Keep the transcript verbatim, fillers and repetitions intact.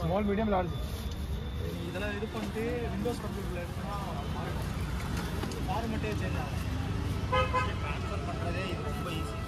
Small, medium, large. Windows computer. Format